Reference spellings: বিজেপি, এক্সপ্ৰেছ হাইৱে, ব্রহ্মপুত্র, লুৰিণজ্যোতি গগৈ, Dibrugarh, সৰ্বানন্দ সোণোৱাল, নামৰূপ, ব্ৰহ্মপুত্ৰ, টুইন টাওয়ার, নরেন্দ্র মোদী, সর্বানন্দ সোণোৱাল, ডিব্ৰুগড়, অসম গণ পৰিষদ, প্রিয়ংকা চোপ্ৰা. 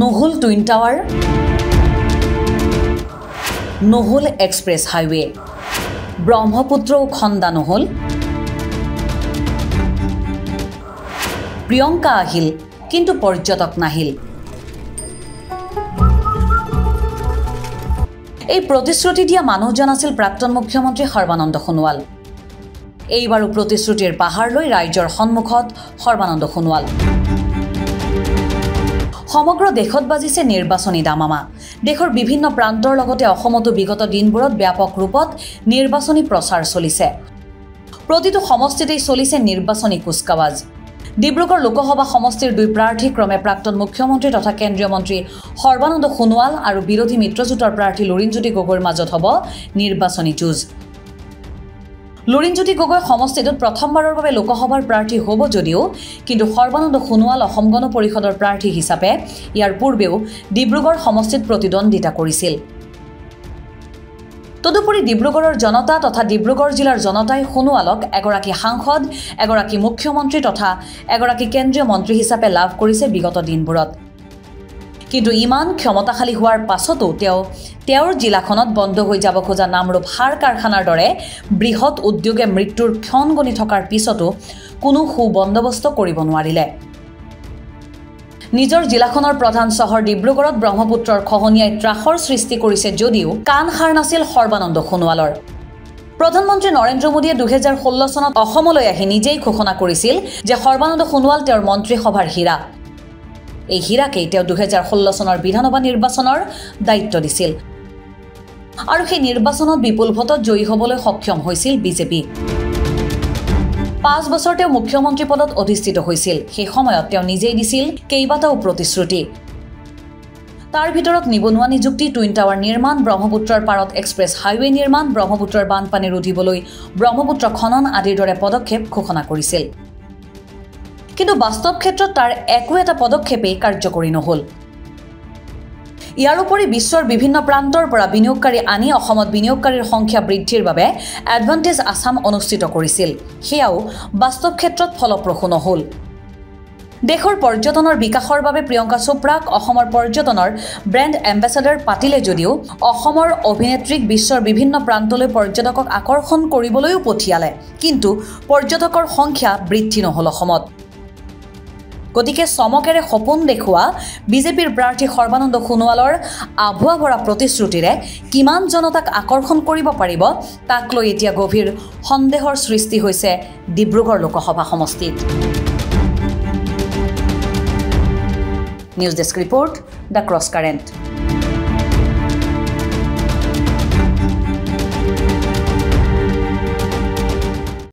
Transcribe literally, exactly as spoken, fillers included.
নহল টুইন টাওয়ার, নহল express highway, ব্রহ্মপুত্র ও খন্দা নহল। প্রিয়ংকা আহিল কিন্তু পর্যটক নাহিল। এই প্রতিশ্রুতি দিয়া মানুষজন আছিল প্রাক্তন মুখ্যমন্ত্রী সর্বানন্দ সোণোৱাল। এইবাৰও প্ৰতিশ্ৰুতিৰ পাহাড় লৈ ৰাইজৰ সন্মুখত সৰ্বানন্দ সোণোৱাল। সমগ্ৰ দেশত বাজিছে নিৰ্বাচনী দামামা। দেশেৰ বিভিন্ন প্ৰান্তৰ লগতে অসমতো বিগত দিনবোৰত ব্যাপক ৰূপত নিৰ্বাচনী প্ৰচাৰ চলিছে। প্ৰতিটো সমষ্টিতেই চলিছে নিৰ্বাচনী কুচকাৱাজ। ডিব্ৰুগড় লোকসভা সমষ্টিৰ দুই প্ৰাৰ্থী ক্ৰমে প্ৰাক্তন মুখ্যমন্ত্ৰী তথা কেন্দ্ৰীয় মন্ত্ৰী সৰ্বানন্দ সোণোৱাল আৰু বিৰোধী মিত্ৰজোঁটৰ প্ৰাৰ্থী লুৰিণজ্যোতি গগৈৰ মাজত হব নিৰ্বাচনী যুঁজ। লুৰিণজ্যোতি গগৈ সমষ্টিটোত প্ৰথমবাৰৰ বাবে লোকসভাৰ প্ৰাৰ্থী হব যদিও কিন্তু সৰ্বানন্দ সোণোৱাল অসম গণ পৰিষদৰ প্ৰাৰ্থী হিচাপে ইয়াৰ পূৰ্বেও ডিব্ৰুগড় সমষ্টিত প্ৰতিদ্বন্দ্বিতা কৰিছিল। তদুপৰি ডিব্ৰুগড়ৰ জনতা তথা ডিব্ৰুগড় জিলাৰ জনতাই সোণোৱালক এগৰাকী সাংসদ, এগৰাকী মুখ্যমন্ত্ৰী তথা এগৰাকী কেন্দ্ৰীয় মন্ত্ৰী হিচাপে লাভ কৰিছে বিগত দিনবোৰত। কিন্তু ইমান ক্ষমতাশালী হোৱাৰ পাছতো তেওঁ তেওঁৰ জিলাখনত বন্ধ হৈ যাব খোজা নামৰূপ সাৰ কাৰখানাৰ দৰে বৃহৎ উদ্যোগে মৃত্যুৰ ক্ষণ গণি থকাৰ পিছতো কোনো সু বন্দোবস্ত কৰিব নোৱাৰিলে। নিজৰ জিলাখনৰ প্ৰধান চহৰ ডিব্ৰুগড়ত ব্ৰহ্মপুত্ৰৰ খহনিয়াই ত্ৰাসৰ সৃষ্টি কৰিছে যদিও কাণ সাৰ নাছিল সৰ্বানন্দ সোণোৱালৰ। প্ৰধানমন্ত্ৰী নৰেন্দ্ৰ মোদীয়ে দুহেজাৰ ষোল্ল চনত অসমলৈ আহি নিজেই ঘোষণা কৰিছিল যে সৰ্বানন্দ সোণোৱাল তেওঁৰ মন্ত্ৰিসভাৰ হীৰা। এই হীৰাকেই তেওঁ দুহেজাৰ ষোল্ল চনৰ বিধানসভা নিৰ্বাচনৰ দায়িত্ব দিছিল আৰু সেই নিৰ্বাচনত বিপুল ভোটত জয়ী হবলৈ সক্ষম হৈছিল বিজেপি। পাঁচ বছৰ তেওঁ মুখ্যমন্ত্রী পদত অধিষ্ঠিত হৈছিল। সেই সময়ত তেওঁ নিজেই দিছিল কেইবাটাও প্রতিশ্রুতি। তাৰ ভিতৰত নিবনুৱা নিযুক্তি, টুইন টাৱাৰ নিৰ্মাণ, ব্ৰহ্মপুত্ৰৰ পাৰত এক্সপ্ৰেস হাইওয়ে নিৰ্মাণ, ব্ৰহ্মপুত্ৰৰ বানপানী ৰোধিবলৈ ব্ৰহ্মপুত্ৰ খনন আদিৰ দৰে পদক্ষেপ ঘোষণা কৰিছিল। কিন্তু বাস্তব ক্ষেত্ৰত তাৰ একো এটা পদক্ষেপেই কাৰ্যকৰী নহল। ইয়াৰ উপৰি বিশ্বৰ বিভিন্ন প্ৰান্তৰ পৰা বিনিয়োগকাৰী আনি অসমত বিনিয়োগকাৰীৰ সংখ্যা বৃদ্ধিৰ বাবে এডভান্টেজ আসাম অনুষ্ঠিত কৰিছিল। সেয়াও বাস্তব ক্ষেত্ৰত ফলপ্ৰসূ নহল। দেশৰ পৰ্যটনৰ বিকাশৰ বাবে প্ৰিয়ংকা চোপ্ৰাক অসমৰ পৰ্যটনৰ ব্ৰেণ্ড এম্বেছাডৰ পাতিলে যদিও অসমৰ অভিনেত্ৰীক বিশ্বৰ বিভিন্ন প্ৰান্তলৈ পৰ্যটকক আকৰ্ষণ কৰিবলৈও পঠিয়ালে, কিন্তু পৰ্যটকৰ সংখ্যা বৃদ্ধি নহল অসমত। গতিকে চমকেৰে সপোন দেখুৱা বিজেপিৰ প্ৰাৰ্থী সৰ্বানন্দ সোণোৱালৰ আভুৱা ভৰা প্ৰতিশ্ৰুতিৰে কিমান জনতাক আকৰ্ষণ কৰিব পাৰিব তাক লৈ এতিয়া গভীৰ সন্দেহৰ সৃষ্টি হৈছে ডিব্ৰুগড় লোকসভা সমষ্টিত। News desk report, the cross current.